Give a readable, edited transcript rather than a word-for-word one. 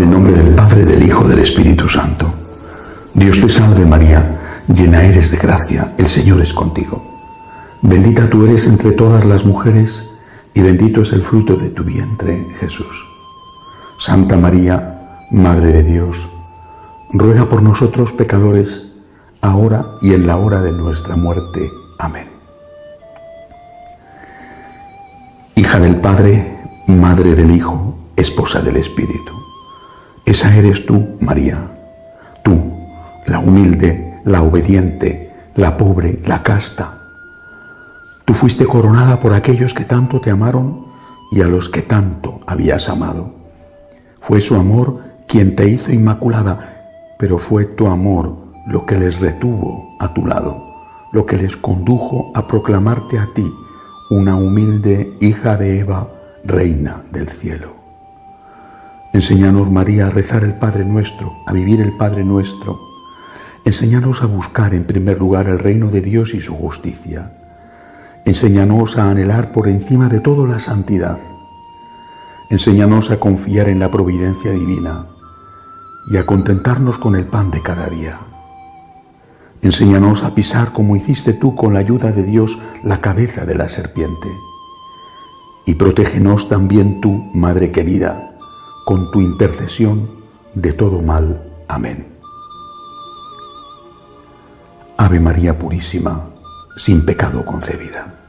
En el nombre del Padre, del Hijo, del Espíritu Santo. Dios te salve María, llena eres de gracia, el Señor es contigo. Bendita tú eres entre todas las mujeres y bendito es el fruto de tu vientre, Jesús. Santa María, Madre de Dios, ruega por nosotros pecadores, ahora y en la hora de nuestra muerte. Amén. Hija del Padre, Madre del Hijo, Esposa del Espíritu. Esa eres tú, María. Tú, la humilde, la obediente, la pobre, la casta. Tú fuiste coronada por aquellos que tanto te amaron y a los que tanto habías amado. Fue su amor quien te hizo inmaculada, pero fue tu amor lo que les retuvo a tu lado, lo que les condujo a proclamarte a ti, una humilde hija de Eva, reina del cielo. Enséñanos, María, a rezar el Padre Nuestro, a vivir el Padre Nuestro. Enséñanos a buscar en primer lugar el reino de Dios y su justicia. Enséñanos a anhelar por encima de todo la santidad. Enséñanos a confiar en la providencia divina y a contentarnos con el pan de cada día. Enséñanos a pisar, como hiciste tú con la ayuda de Dios, la cabeza de la serpiente. Y protégenos también tú, Madre querida, con tu intercesión de todo mal. Amén. Ave María purísima, sin pecado concebida.